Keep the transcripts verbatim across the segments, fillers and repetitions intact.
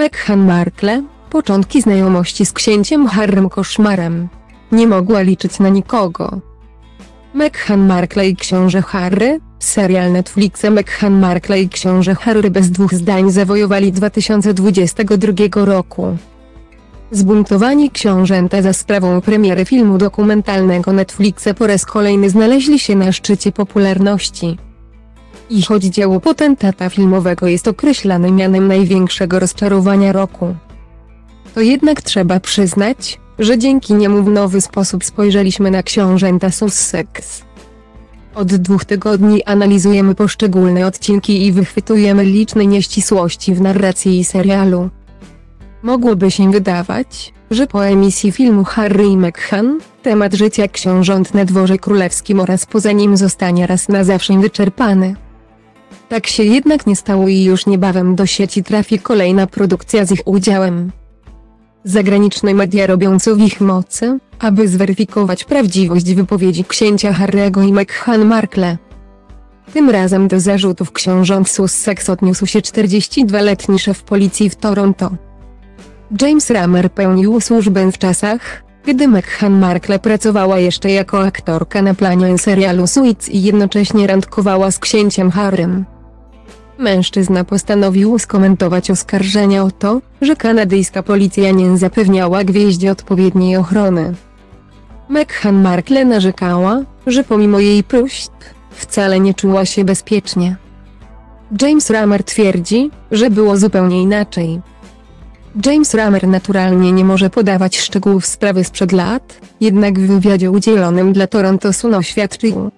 Meghan Markle, początki znajomości z księciem Harrym koszmarem. Nie mogła liczyć na nikogo. Meghan Markle i książę Harry, serial Netflixa Meghan Markle i książę Harry bez dwóch zdań zawojowali dwa tysiące dwudziestego drugiego roku. Zbuntowani książęta za sprawą premiery filmu dokumentalnego Netflixa po raz kolejny znaleźli się na szczycie popularności. I choć dzieło potentata filmowego jest określane mianem największego rozczarowania roku, to jednak trzeba przyznać, że dzięki niemu w nowy sposób spojrzeliśmy na książęta Sussex. Od dwóch tygodni analizujemy poszczególne odcinki i wychwytujemy liczne nieścisłości w narracji i serialu. Mogłoby się wydawać, że po emisji filmu Harry i Meghan, temat życia książąt na dworze królewskim oraz poza nim zostanie raz na zawsze wyczerpany. Tak się jednak nie stało i już niebawem do sieci trafi kolejna produkcja z ich udziałem. Zagraniczne media robią co w ich mocy, aby zweryfikować prawdziwość wypowiedzi księcia Harry'ego i Meghan Markle. Tym razem do zarzutów książąt Sussex odniósł się czterdziestodwuletni szef policji w Toronto. James Ramer pełnił służbę w czasach, gdy Meghan Markle pracowała jeszcze jako aktorka na planie serialu Suits i jednocześnie randkowała z księciem Harrym. Mężczyzna postanowił skomentować oskarżenia o to, że kanadyjska policja nie zapewniała gwieździe odpowiedniej ochrony. Meghan Markle narzekała, że pomimo jej próśb, wcale nie czuła się bezpiecznie. James Ramer twierdzi, że było zupełnie inaczej. James Ramer naturalnie nie może podawać szczegółów sprawy sprzed lat, jednak w wywiadzie udzielonym dla Toronto Sun oświadczył,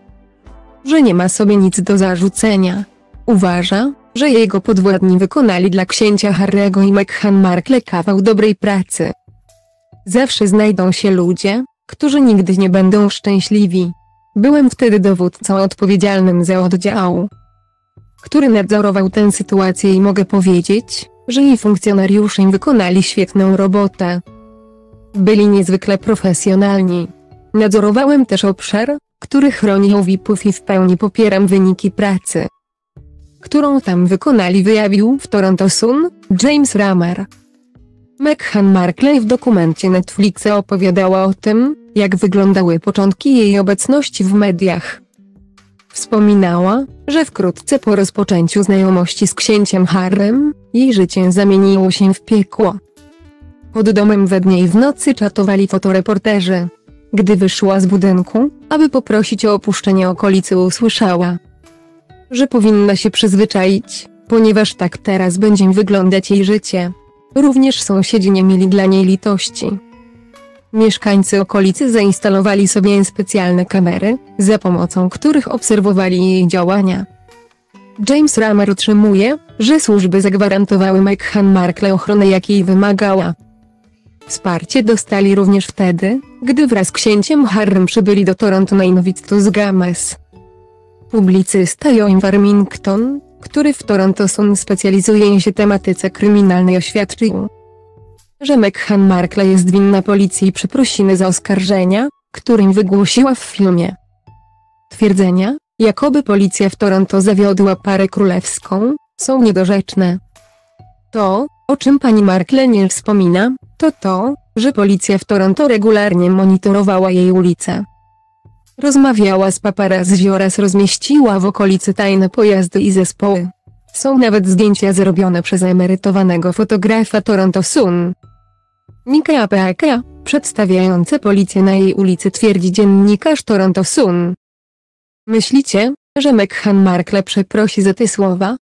że nie ma sobie nic do zarzucenia. Uważa, że jego podwładni wykonali dla księcia Harry'ego i Meghan Markle kawał dobrej pracy. Zawsze znajdą się ludzie, którzy nigdy nie będą szczęśliwi. Byłem wtedy dowódcą odpowiedzialnym za oddział, który nadzorował tę sytuację i mogę powiedzieć, że jej funkcjonariusze wykonali świetną robotę. Byli niezwykle profesjonalni. Nadzorowałem też obszar, który chronił V I P-ów i w pełni popieram wyniki pracy, którą tam wykonali, wyjawił w Toronto Sun James Ramer. Meghan Markle w dokumencie Netflixa opowiadała o tym, jak wyglądały początki jej obecności w mediach. Wspominała, że wkrótce po rozpoczęciu znajomości z księciem Harrym, jej życie zamieniło się w piekło. Pod domem we dnie i w nocy czatowali fotoreporterzy. Gdy wyszła z budynku, aby poprosić o opuszczenie okolicy, usłyszała, że powinna się przyzwyczaić, ponieważ tak teraz będzie wyglądać jej życie. Również sąsiedzi nie mieli dla niej litości. Mieszkańcy okolicy zainstalowali sobie specjalne kamery, za pomocą których obserwowali jej działania. James Ramer utrzymuje, że służby zagwarantowały Meghan Markle ochronę, jakiej wymagała. Wsparcie dostali również wtedy, gdy wraz z księciem Harrym przybyli do Toronto na Invictus Games. Publicysta Joe Warmington, który w Toronto Sun specjalizuje się tematyce kryminalnej, oświadczył, że Meghan Markle jest winna policji przeprosiny za oskarżenia, którym wygłosiła w filmie. Twierdzenia, jakoby policja w Toronto zawiodła parę królewską, są niedorzeczne. To, o czym pani Markle nie wspomina, to to, że policja w Toronto regularnie monitorowała jej ulicę. Rozmawiała z paparazzi oraz rozmieściła w okolicy tajne pojazdy i zespoły. Są nawet zdjęcia zrobione przez emerytowanego fotografa Toronto Sun, Nike Pake, przedstawiające policję na jej ulicy, twierdzi dziennikarz Toronto Sun. Myślicie, że Meghan Markle przeprosi za te słowa,